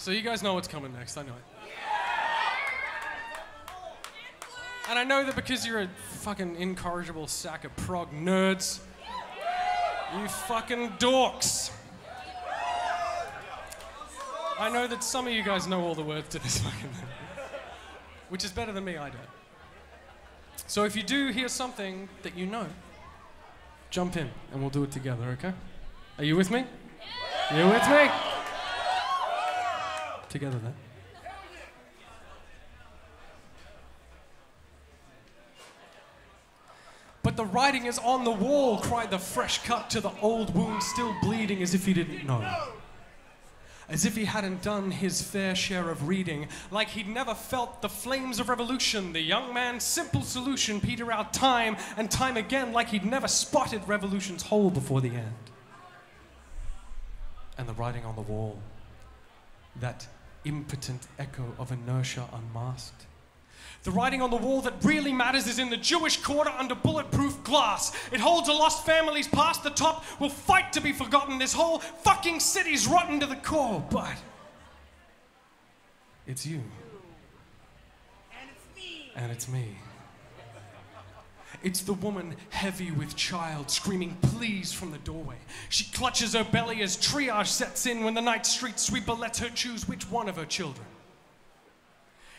So you guys know what's coming next, I know it. And I know that because you're a fucking incorrigible sack of prog nerds, you fucking dorks. I know that some of you guys know all the words to this fucking thing, which is better than me, I don't. So if you do hear something that you know, jump in and we'll do it together, okay? Are you with me? You with me? Together then. But the writing is on the wall, cried the fresh cut to the old wound, still bleeding as if he didn't know. As if he hadn't done his fair share of reading, like he'd never felt the flames of revolution, the young man's simple solution petered out time and time again, like he'd never spotted revolution's hole before the end. And the writing on the wall, that impotent echo of inertia unmasked. The writing on the wall that really matters is in the Jewish quarter under bulletproof glass. It holds a lost family's past. The top will fight to be forgotten. This whole fucking city's rotten to the core, but it's you. And it's me. And it's me. It's the woman heavy with child screaming please from the doorway. She clutches her belly as triage sets in when the night street sweeper lets her choose which one of her children.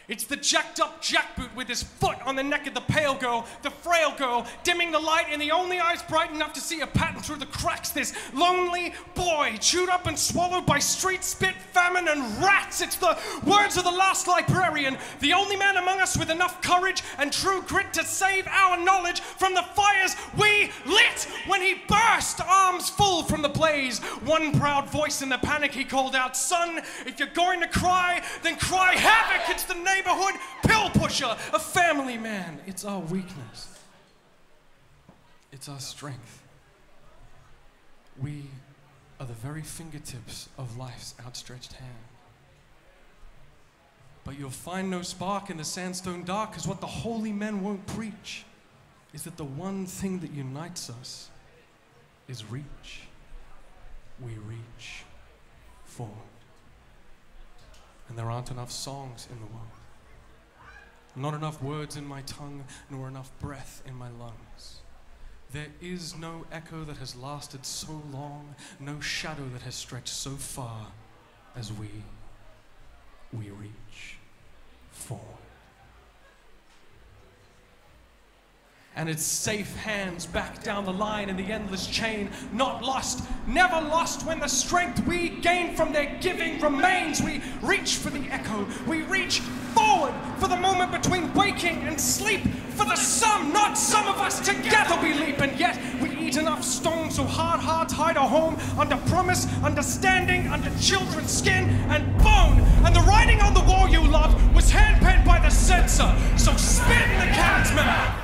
It's the jacked-up jackboot with his foot on the neck of the pale girl, the frail girl, dimming the light in the only eyes bright enough to see a pattern through the cracks. This lonely boy, chewed up and swallowed by street spit, famine, and rats. It's the words of the last librarian, the only man among us with enough courage and true grit to save our knowledge from the fires we lit when he burst, arms full from the blaze. One proud voice in the panic, he called out, son, if you're going to cry, then cry havoc. It's the name neighborhood pill pusher, a family man. It's our weakness. It's our strength. We are the very fingertips of life's outstretched hand. But you'll find no spark in the sandstone dark, because what the holy men won't preach is that the one thing that unites us is reach. We reach forward. And there aren't enough songs in the world. Not enough words in my tongue, nor enough breath in my lungs. There is no echo that has lasted so long, no shadow that has stretched so far as we reach forward. And it's safe hands back down the line in the endless chain, not lost, never lost, when the strength we gain from their giving remains. We reach for the echo, we reach forward for the moment between waking and sleep, for the sum, not some of us, together we leap. And yet we eat enough stone so hard hearts hide a home under promise, understanding, under children's skin and bone. And the writing on the wall you loved was handpinned by the censor, so spit in the cat's mouth.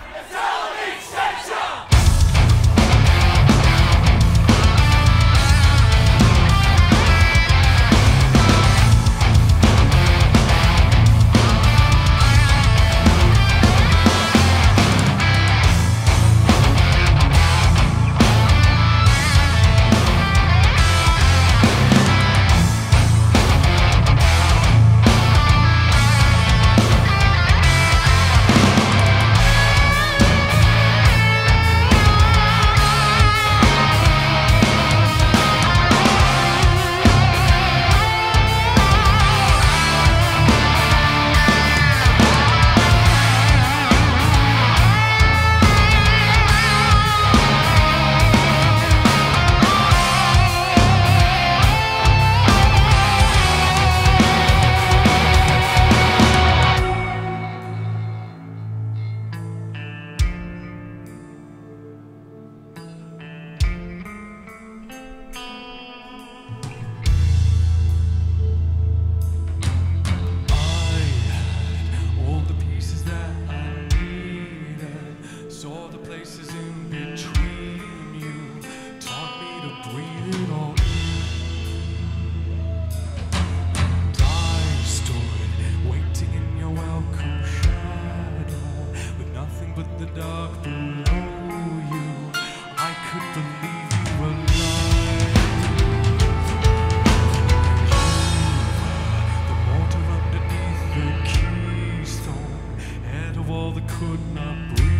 could not breathe.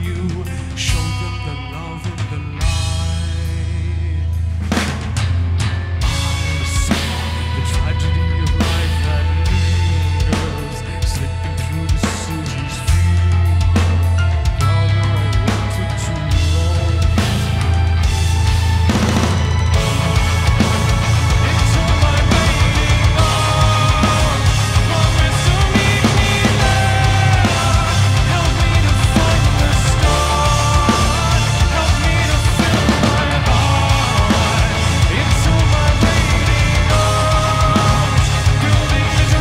You showed them the love in the night. I saw the tragedy of life that lingers, slipping through the sooty's field. Now I waited too long. Into my waiting arms, promise to meet me there. Help me to find the stars, help me to fill my heart. Into my waiting arms, building the dream we share. If I could find the stars, if I could feel my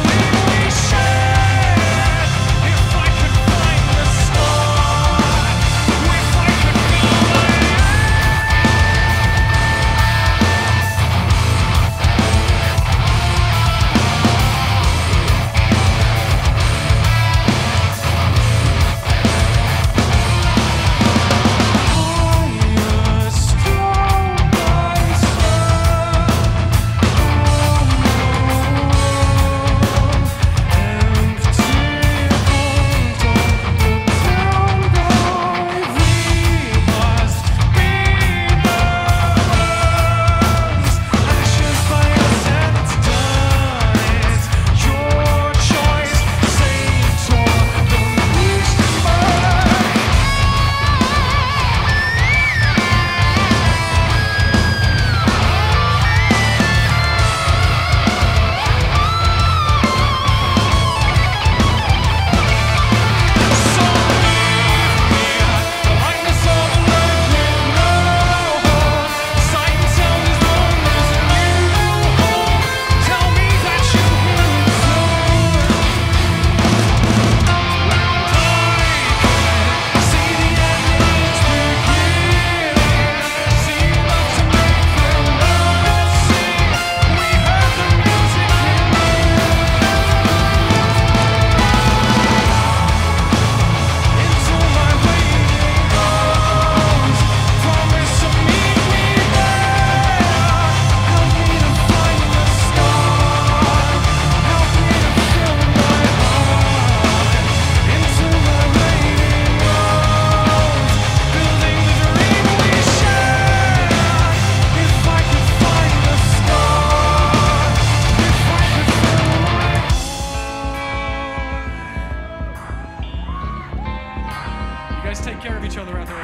guys take care of each other out there,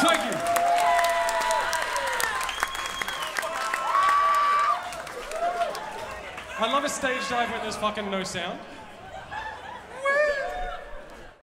Thank you. I love a stage dive when there's fucking no sound.